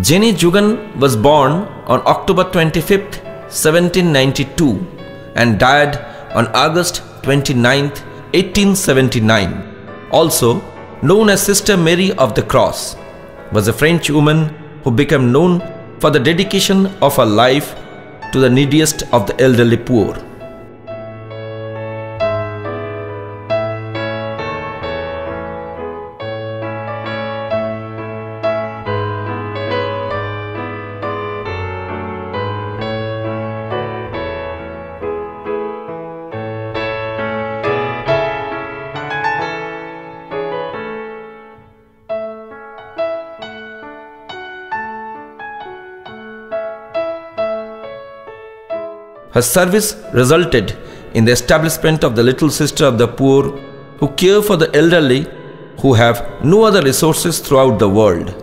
Jeanne Jugan was born on October 25, 1792 and died on August 29, 1879, also known as Sister Mary of the Cross, was a French woman who became known for the dedication of her life to the neediest of the elderly poor. Her service resulted in the establishment of the Little Sisters of the Poor, who care for the elderly who have no other resources throughout the world.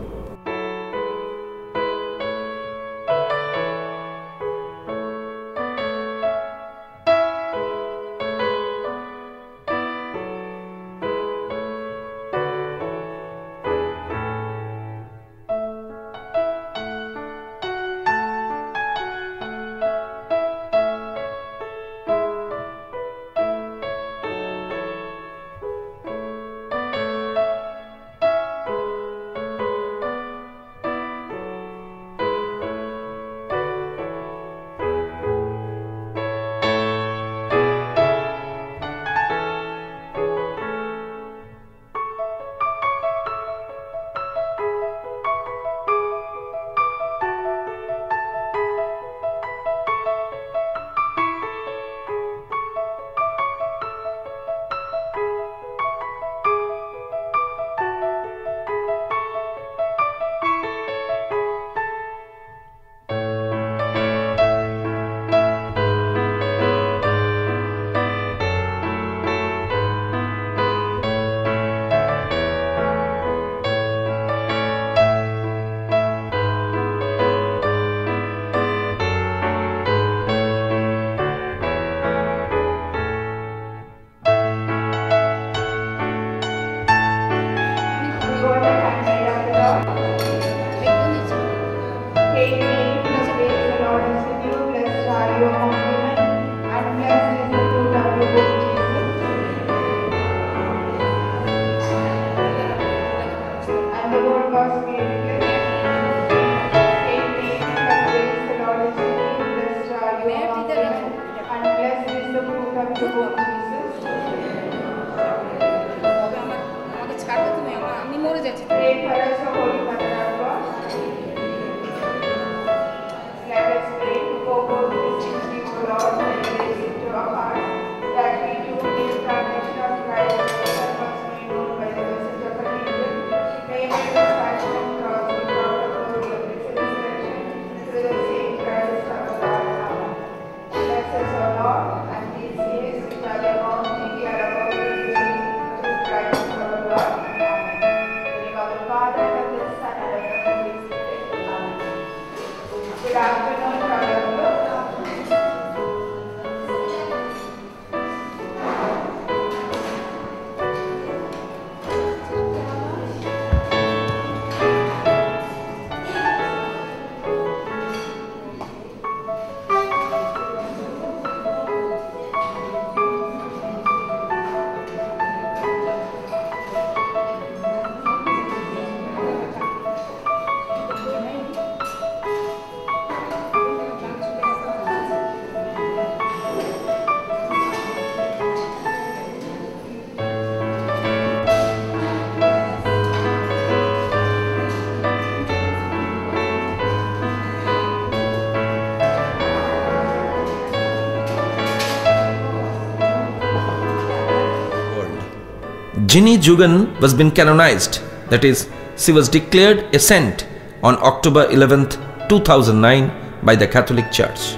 Jeanne Jugan was been canonized, that is, she was declared a saint on October 11, 2009 by the Catholic Church.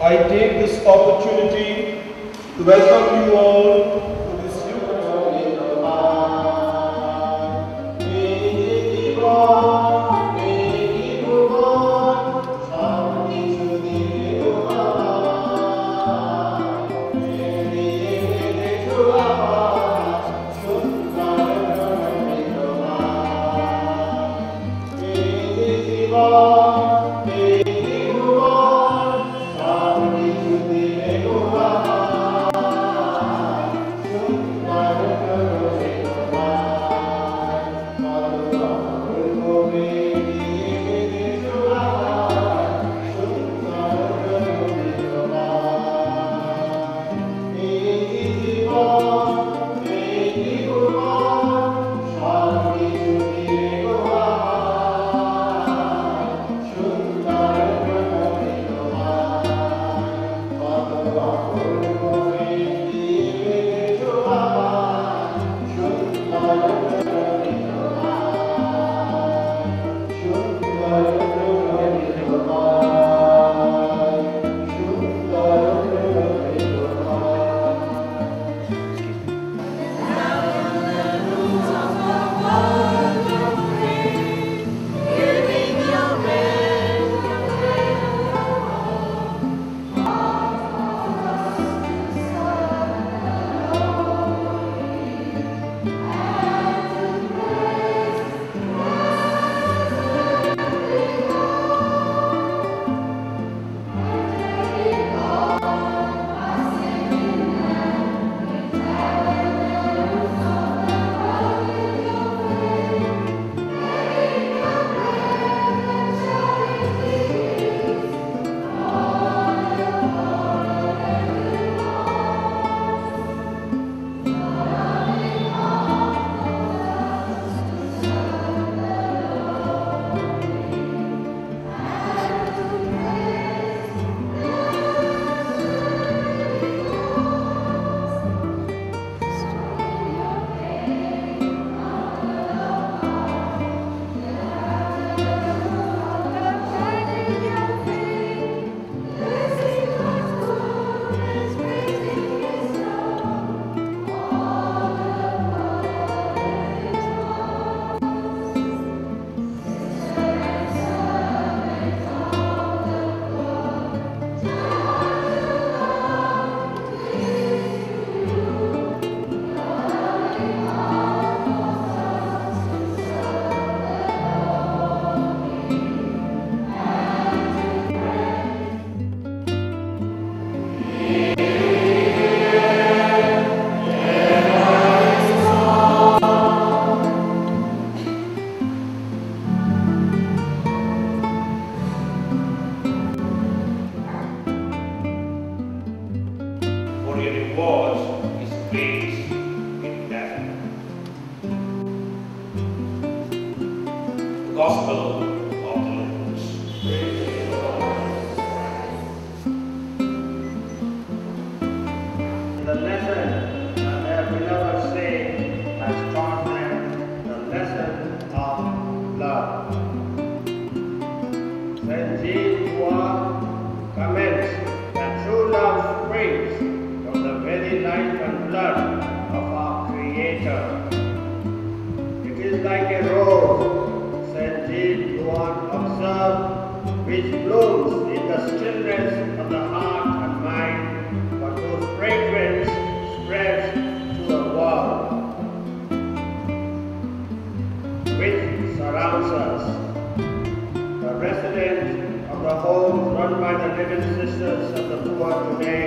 I take this opportunity to welcome you all to this new ceremony. peace in heaven. The Gospel of the Lord. Praise to you, Lord. In the lesson that we never say as John read, the lesson of love. When these words commence that true love springs from the very life and blood of our Creator. It is like a rose, St. Jeanne Jugan observed, which blooms in the stillness of the heart and mind, but whose fragrance spreads to the world, which surrounds us. The residents of the homes run by the Little Sisters of the Poor today,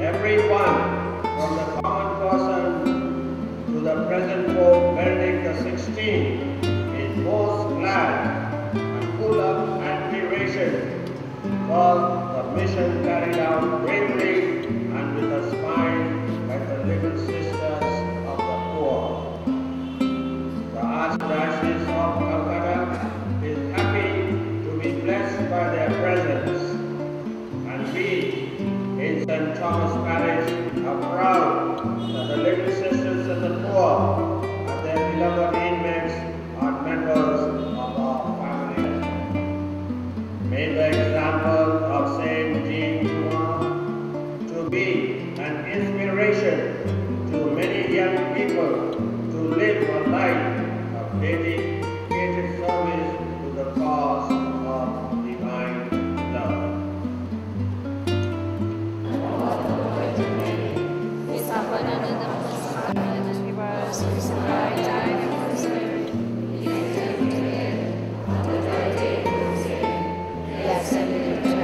everyone from the common person to the present Pope Benedict XVI is most glad and full of admiration for the mission carried out bravely and with a smile by the Little Sisters of the Poor. The Archdiocese of Calcutta is happy to be blessed by their presence, and we in St. Thomas Parish are proud that the Little Sisters of the Poor and their beloved inmates are members of our family. May the example of St. Jeanne Jugan to be an inspiration to many young people to live a life of dedicated service to the cause of divine love. Yes, I